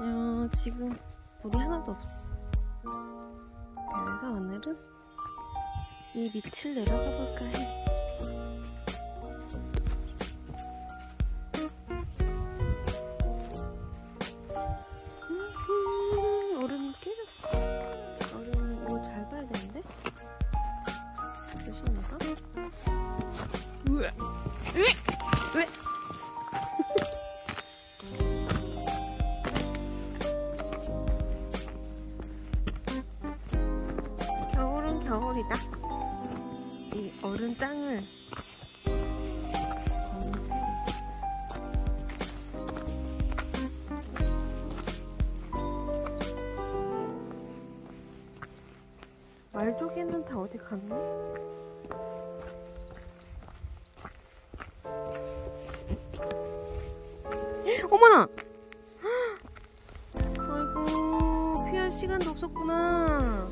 야, 지금 물이 하나도 없어. 그래서 오늘은 이 밑을 내려가 볼까 해. 왜? 겨울은 겨울이다. 이 얼음 땅을 말조개는 다 어디 갔나? 어머나! 아이고, 피할 시간도 없었구나.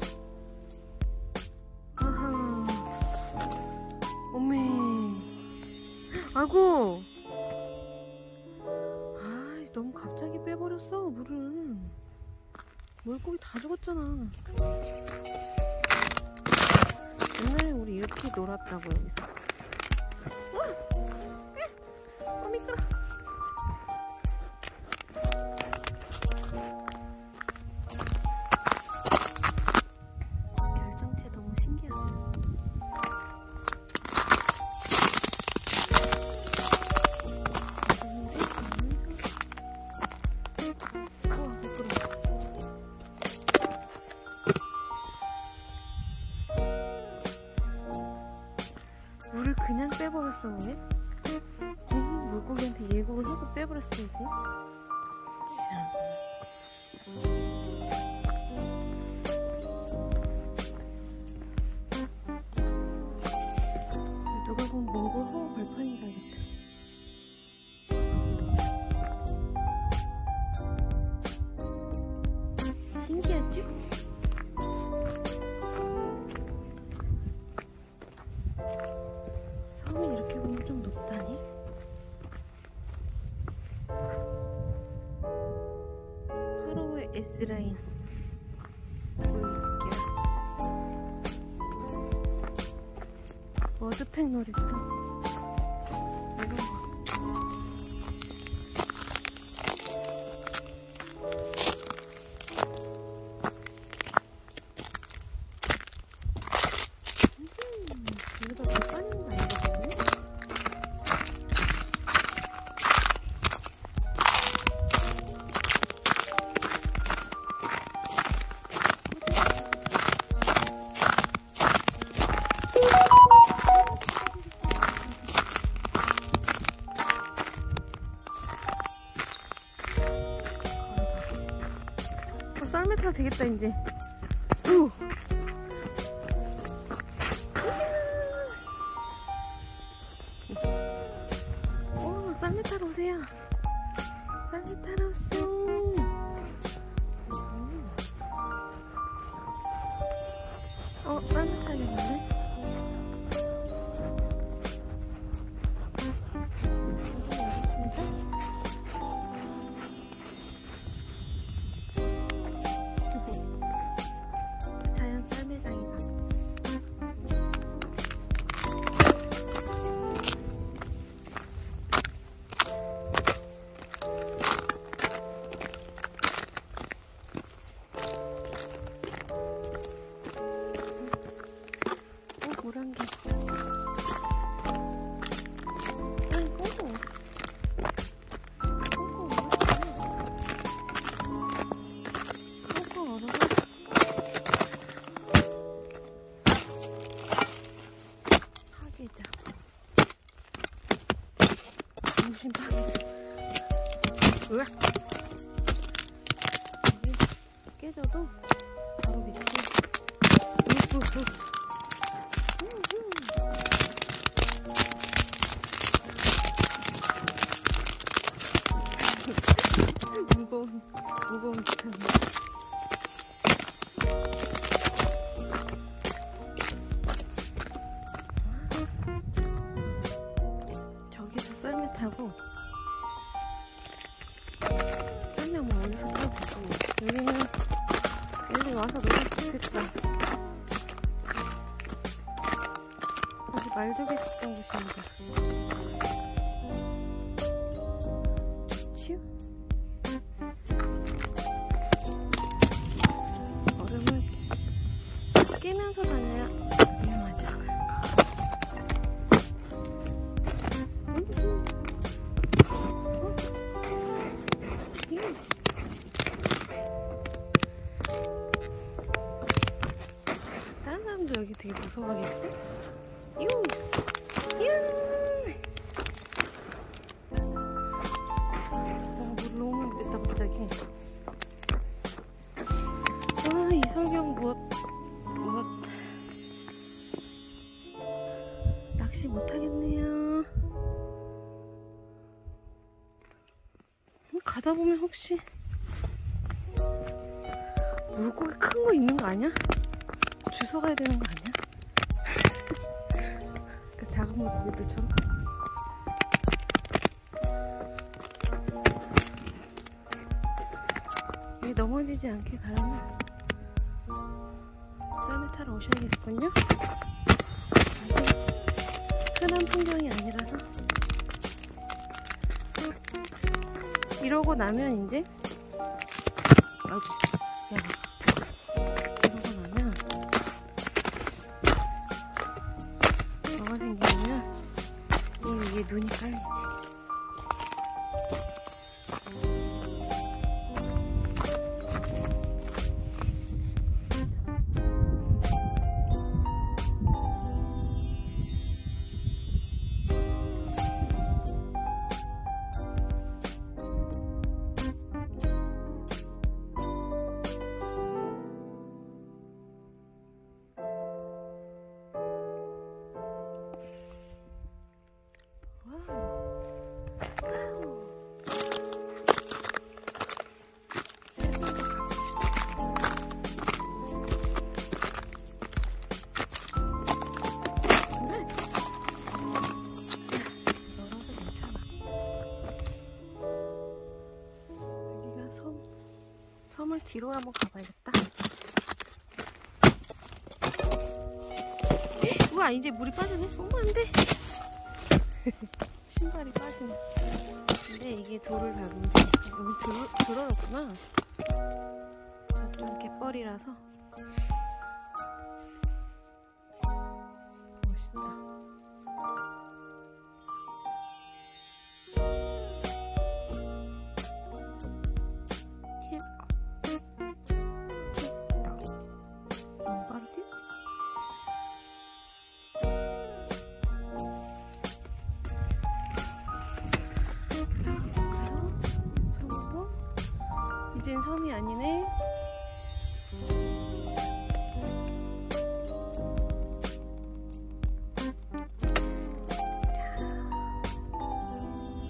아하. 어메. 아이고. 아, 너무 갑자기 빼버렸어, 물을. 물고기 다 죽었잖아. 옛날에 우리 이렇게 놀았다고, 여기서. 물을 그냥 빼버렸어. 왜? 물고기한테 예고를 하고 빼버렸어야지. 누가 보면 몽골 호우 발판이 가겠다. 신기하지? S라인 보여줄게요. 워드팩 놀이터 썰매 타도 되겠다 이제. 우. 오, 썰매 타러 오세요. 썰매 타러 오세요. 어, 썰매 타겠는데? 으악! 깨져도 바로 밑에. 무거운 기타. 면 뭐 어디서 살고 여기는 여기 와서 너무 좋겠다. 여기 말두개 집던 곳입니다. 치우. 얼음을 깨면서 다녀야 위험하지 않을까. 다른 사람도 여기 되게 무서워하겠지? 요! 물 너무 예쁘다 갑자기. 아, 이 설경 무엇 낚시 못하겠네요. 가다 보면 혹시 물고기 큰 거 있는 거 아니야? 주워 가야 되는 거 아니야? 그 작은 물고기들처럼. 여기 넘어지지 않게 가려면 짠을 타러 오셔야겠군요. 흔한 풍경이 아니라서. 이러고 나면 이제 이러고 나면 뭐가 생기냐면 이 위에 눈이 깔리지. 섬을 뒤로 한번 가봐야겠다. 우와, 이제 물이 빠지네? 어머, 안 돼! 신발이 빠지네. 근데 이게 돌을 밟으면 여기 들어갔구나. 저쪽은 갯벌이라서. 멋있다. 이젠 섬이 아니네.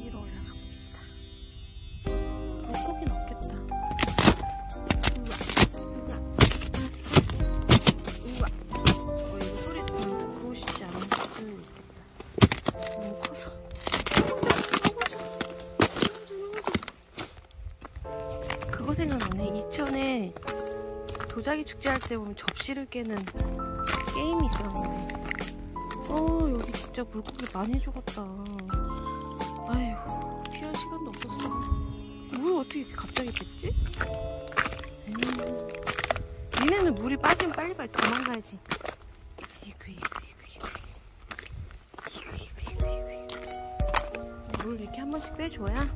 위로 올라가 봅시다. 물고기는 없겠다. 우와. 어, 이거 소리 듣고 싶지 않은데 소리는 있겠다. 너무 커서. 생각나네. 이천에 도자기 축제할 때 보면 접시를 깨는 게임이 있었는데. 어, 여기 진짜 물고기 많이 죽었다. 아휴, 피할 시간도 없었어. 물 어떻게 이렇게 갑자기 됐지? 니네는 물이 빠지면 빨리빨리 도망가야지. 물 이렇게 한 번씩 빼줘야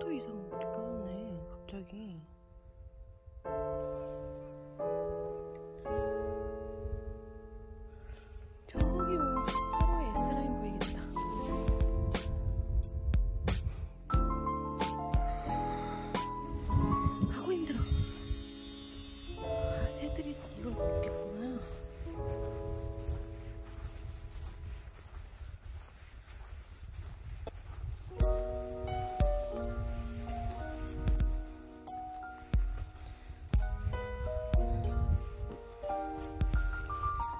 1m 이상 못 빠졌네, 갑자기. 저기 보면 바로 S라인 보이겠다. 아고 힘들어. 아, 새들이 이걸 못 깼구나.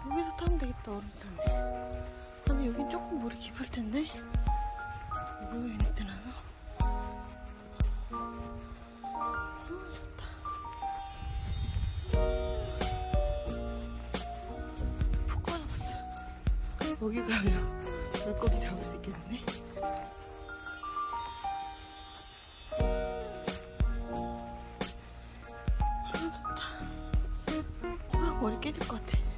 여기서 타면 되겠다, 얼음썰매. 아니, 여긴 조금 물이 깊을 텐데? 뭐야, 얘네들 하나? 너무 좋다. 푹 꺼졌어. 여기 가면 물고기 잡을 수 있겠네? 너무 좋다. 아, 머리 깨질 것 같아.